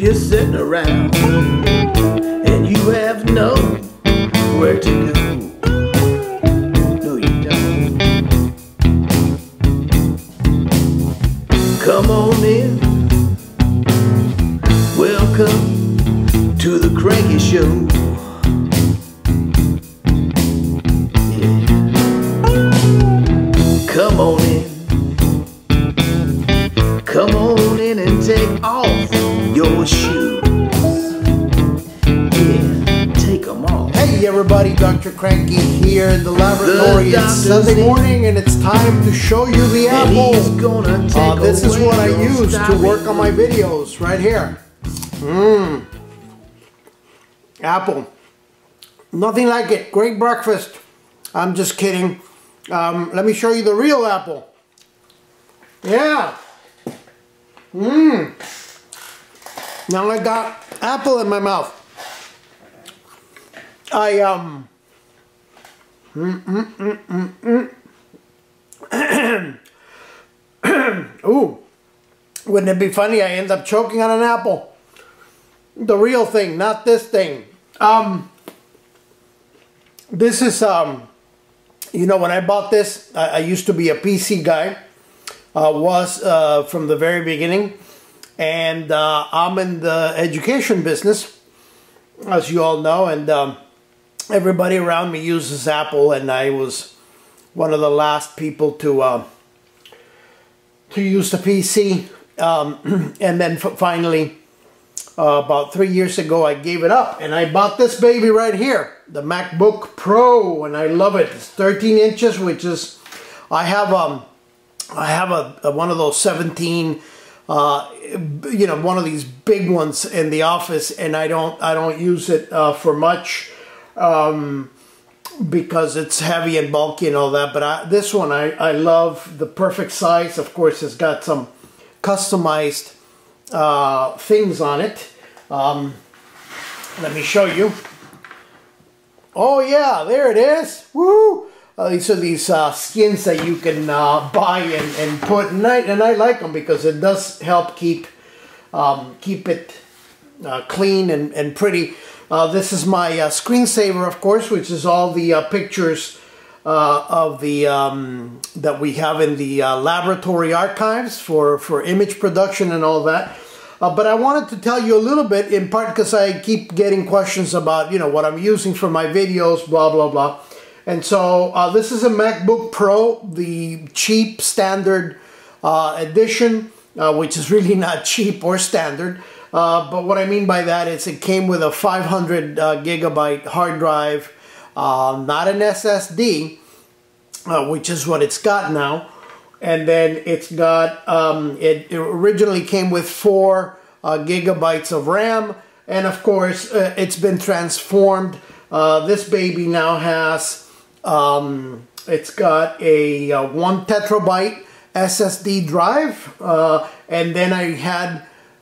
you're sitting around and you have nowhere to go. No, you don't. Come on in. Welcome to the Cranky Show. Yeah. Come on in. Come on in and take off your shoes. Yeah, take them off. Hey everybody, Doctor Cranky here in the laboratory. It's Sunday morning and it's time to show you the apple. This is what I use to work on my videos right here. Mmm. Apple. Nothing like it. Great breakfast. I'm just kidding. Let me show you the real apple. Yeah. Mmm. Now I got apple in my mouth. Ooh. Wouldn't it be funny? I end up choking on an apple. The real thing, not this thing. This is, you know, when I bought this, I used to be a PC guy. Was from the very beginning, and I'm in the education business, as you all know, and everybody around me uses Apple, and I was one of the last people to use the PC, and then finally, about 3 years ago, I gave it up, and I bought this baby right here, the MacBook Pro, and I love it. It's 13 inches, which is, I have one of those 17, you know, one of these big ones in the office, and I don't use it for much because it's heavy and bulky and all that. But this one I love. The perfect size. Of course, it's got some customized things on it. Let me show you. Oh yeah, there it is. Woo! These are these skins that you can buy and put, and I like them because it does help keep it clean and pretty. This is my screensaver, of course, which is all the pictures of the that we have in the laboratory archives for image production and all that. But I wanted to tell you a little bit, in part because I keep getting questions about, you know, what I'm using for my videos, blah blah blah. And so this is a MacBook Pro, the cheap standard edition, which is really not cheap or standard. But what I mean by that is it came with a 500 gigabyte hard drive, not an SSD, which is what it's got now. And then it's got, it originally came with 4 gigabytes of RAM. And of course, it's been transformed. This baby now has... it's got a 1 terabyte SSD drive, and then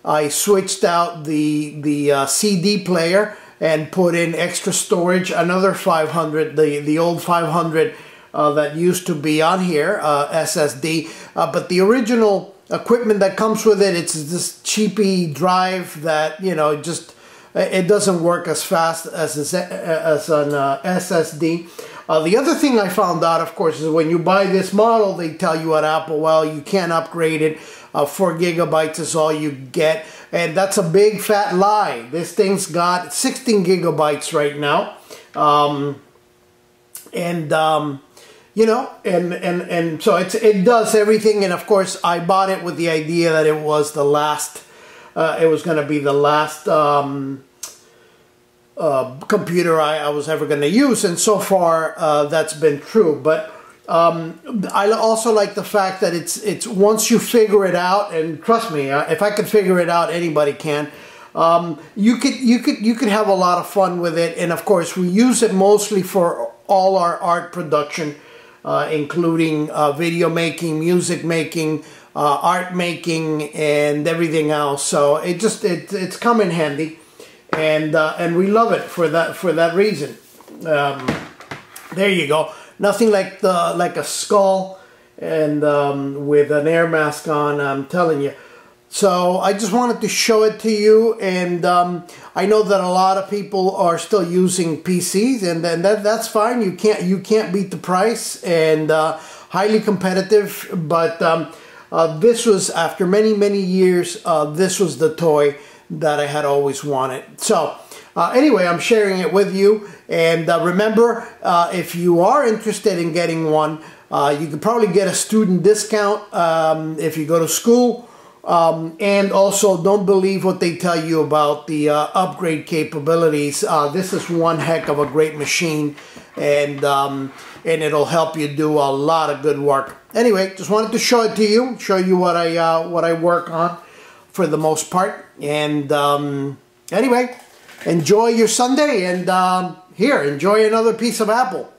I switched out the CD player and put in extra storage, another 500, the old 500 that used to be on here, SSD, but the original equipment that comes with it, it's this cheapy drive that, you know, just it doesn't work as fast as an SSD. The other thing I found out, of course, is when you buy this model, they tell you at Apple, well, you can't upgrade it. 4 gigabytes is all you get. And that's a big fat lie. This thing's got 16 gigabytes right now. You know, and so it does everything. And of course, I bought it with the idea that it was the last, it was going to be the last computer I was ever going to use, and so far that's been true. But I also like the fact that it's once you figure it out, and trust me, if I could figure it out, anybody can. You could have a lot of fun with it, and of course we use it mostly for all our art production, including video making, music making, art making, and everything else. So it just it's come in handy. And we love it for that reason. There you go. Nothing like like a skull and with an air mask on. I'm telling you. So I just wanted to show it to you, and I know that a lot of people are still using PCs, and that's fine. You can't beat the price, and highly competitive. But this was, after many years, this was the toy that I had always wanted. So anyway, I'm sharing it with you, and remember, if you are interested in getting one, you could probably get a student discount if you go to school. And also, don't believe what they tell you about the upgrade capabilities. This is one heck of a great machine, and it'll help you do a lot of good work. Anyway, just wanted to show it to you, show you what I work on for the most part. And anyway, enjoy your Sunday, and here, enjoy another piece of Apple.